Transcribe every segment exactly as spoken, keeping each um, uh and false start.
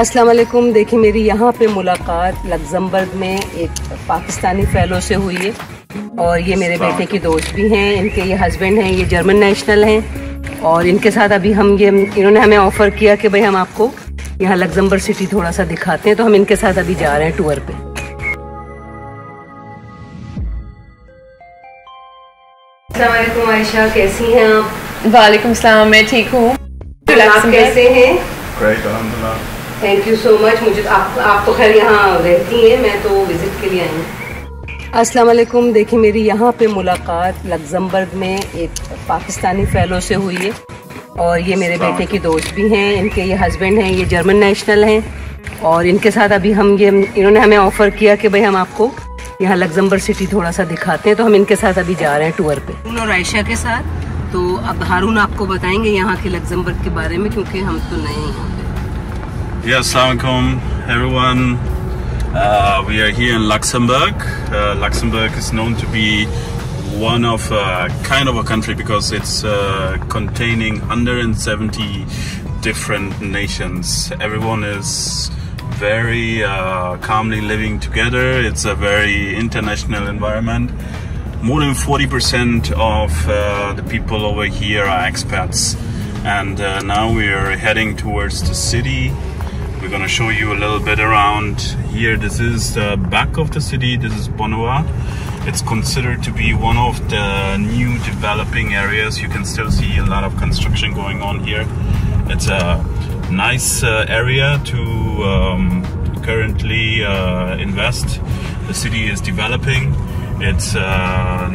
अस्सलाम वालेकुम। देखिए मेरी यहाँ पे मुलाकात लग्जमबर्ग में एक पाकिस्तानी फ़ैलो से हुई है और ये मेरे बेटे की दोस्त भी हैं, इनके ये हस्बैंड हैं, ये जर्मन नेशनल हैं और इनके साथ अभी हम ये इन्होंने हमें ऑफ़र किया कि भाई हम आपको यहाँ लग्जमबर्ग सिटी थोड़ा सा दिखाते हैं, तो हम इनके साथ अभी जा रहे हैं टूर पे। अस्सलाम वालेकुम आयशा, कैसी हैं आप? वालेकुम सलाम, मैं ठीक हूँ, आप कैसे हैं? Thank you so much. मुझे आप आप तो खैर यहाँ रहती हैं, मैं तो विज़िट के लिए आई हूँ। अस्सलाम वालेकुम। देखिए मेरी यहाँ पे मुलाकात लग्जमबर्ग में एक पाकिस्तानी फ़ैलो से हुई है और ये मेरे बेटे की दोस्त भी हैं, इनके ये हस्बैंड हैं, ये जर्मन नेशनल हैं और इनके साथ अभी हम ये इन्होंने हमें ऑफ़र किया कि भाई हम आपको यहाँ लग्जमबर्ग सिटी थोड़ा सा दिखाते हैं, तो हम इनके साथ अभी जा रहे हैं टूर पर हारून और आयशा के साथ। तो अब हारून आपको बताएँगे यहाँ के लग्जमबर्ग के बारे में, क्योंकि हम तो नहीं हैं। Yeah, assalamualaikum everyone. Uh, we are here in Luxembourg. Uh, Luxembourg is known to be one of uh, kind of a country because it's uh, containing one hundred seventy different nations. Everyone is very uh, calmly living together. It's a very international environment. More than forty percent of uh, the people over here are expats, and uh, now we are heading towards the city. We're going to show you a little bit around here. This is the back of the city. This is Bonoa. It's considered to be one of the new developing areas. You can still see a lot of construction going on here. It's a nice uh, area to um, currently uh, invest. The city is developing. It's uh,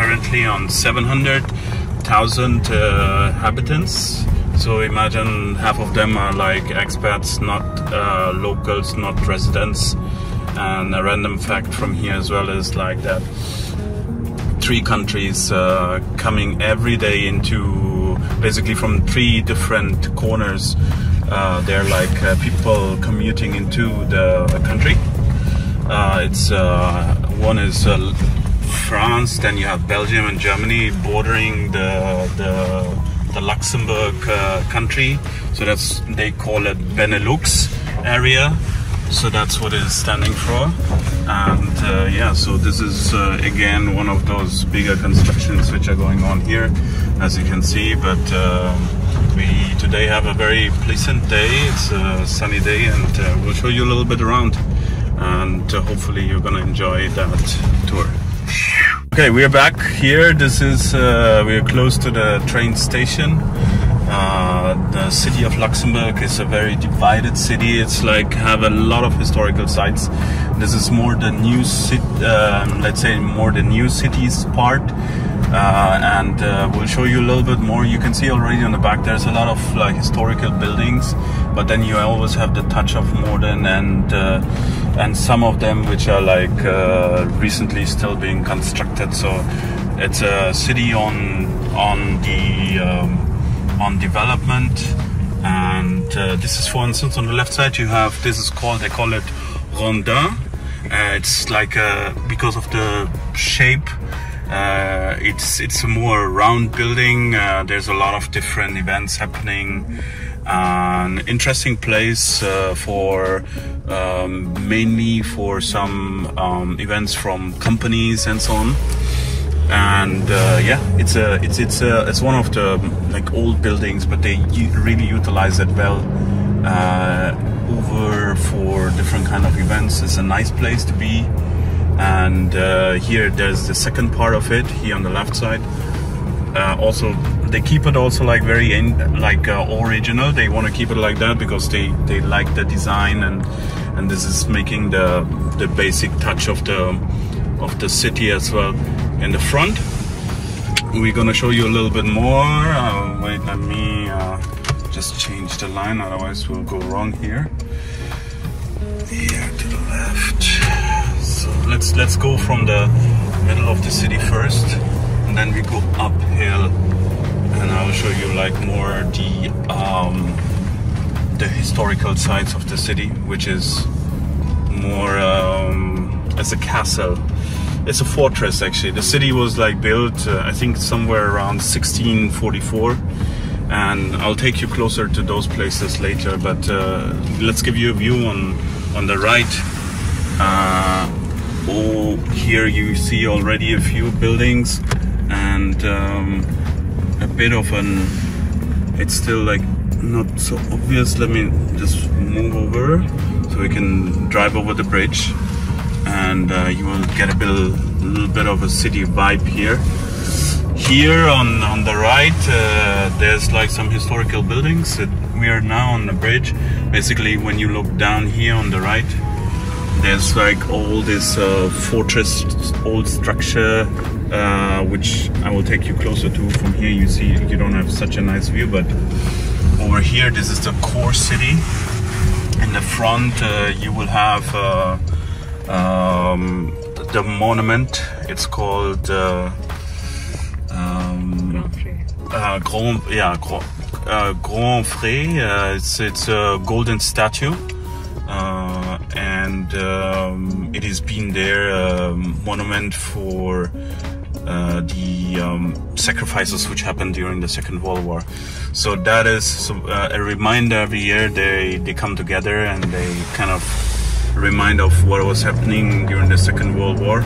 currently on seven hundred thousand uh, inhabitants. So imagine half of them are like expats, not uh, locals, not residents. And a random fact from here as well is like that three countries uh, coming every day into basically from three different corners. Uh, they're like uh, people commuting into the country. Uh, it's uh, one is uh, France, then you have Belgium and Germany bordering the the. the Luxembourg uh, country, so that's, they call it Benelux area, so that's what it's standing for. And uh, yeah, so this is uh, again one of those bigger constructions which are going on here, as you can see. But uh, we today have a very pleasant day. It's a sunny day, and uh, we'll show you a little bit around, and uh, hopefully you're gonna enjoy that tour. Okay, we are back here. This is uh, we are close to the train station. Uh, the city of Luxembourg is a very divided city. It's like have a lot of historical sites. This is more the new city, uh, let's say more the new cities part, uh, and uh, we'll show you a little bit more. You can see already on the back there's a lot of like historical buildings, but then you always have the touch of modern and. Uh, and some of them which are like uh, recently still being constructed. So it's a city on on the um, on development. And uh, this is, for instance, on the left side you have, this is called, they call it Ronda. Uh, it's like a, because of the shape, uh, it's it's a more round building. Uh, there's a lot of different events happening. An interesting place uh, for um, mainly for some um, events from companies and so on. And uh, yeah, it's a it's it's a it's one of the like old buildings, but they really utilize it well uh, over for different kind of events. It's a nice place to be. And uh, here there's the second part of it here on the left side. Uh, also, they keep it also like very in, like uh, original. They want to keep it like that because they they like the design, and and this is making the the basic touch of the of the city as well. In the front, we're gonna show you a little bit more. Uh, wait, let me uh, just change the line, otherwise we'll go wrong here. Here to the left. So let's let's go from the middle of the city first. And then we go uphill, and I'll show you like more the um, the historical sites of the city, which is more um, as a castle. It's a fortress actually. The city was like built, uh, I think, somewhere around sixteen forty-four, and I'll take you closer to those places later, but uh, let's give you a view on on the right. Uh, oh, here you see already a few buildings and um, a bit of an, it's still like not so obvious. Let me just move over so we can drive over the bridge, and uh, you will get a bit, a little bit of a city vibe here. Here on, on the right, uh, there's like some historical buildings. It, we are now on the bridge. Basically, when you look down here on the right, there's like all this uh, fortress, old structure, uh, which I will take you closer to. From here, you see, you don't have such a nice view, but over here, this is the core city. In the front, uh, you will have uh, um, the monument. It's called... Uh, Um, Grand Fré. Uh, Grand, yeah, Grand, uh, Grand Fré. Uh, it's it's a golden statue, uh, and um, it has been their uh, monument for uh, the um, sacrifices which happened during the Second World War. So that is so, uh, a reminder every year. They they come together and they kind of remind of what was happening during the Second World War.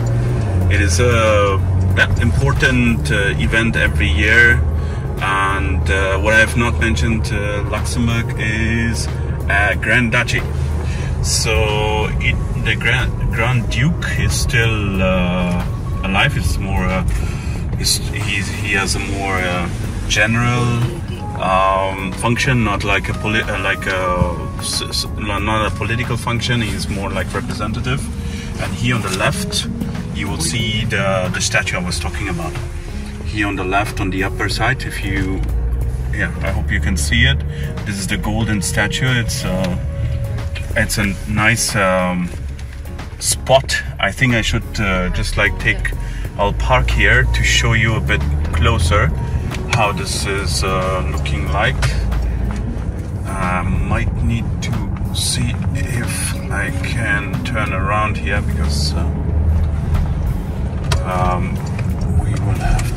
It is a That important uh, event every year, and uh, what I have not mentioned, uh, Luxembourg is a Grand Duchy, so it, the Grand Grand Duke is still uh, alive. It's more, uh, he's, he's, he has a more uh, general um, function, not like a poli uh, like a not a political function. He's more like representative, and here on the left, you will see the, the statue I was talking about. Here on the left, on the upper side, if you, yeah, I hope you can see it. This is the golden statue. It's uh, it's a nice um, spot. I think I should uh, just like take, I'll park here to show you a bit closer how this is uh, looking like. I might need to see if I can turn around here because uh, Um, we will have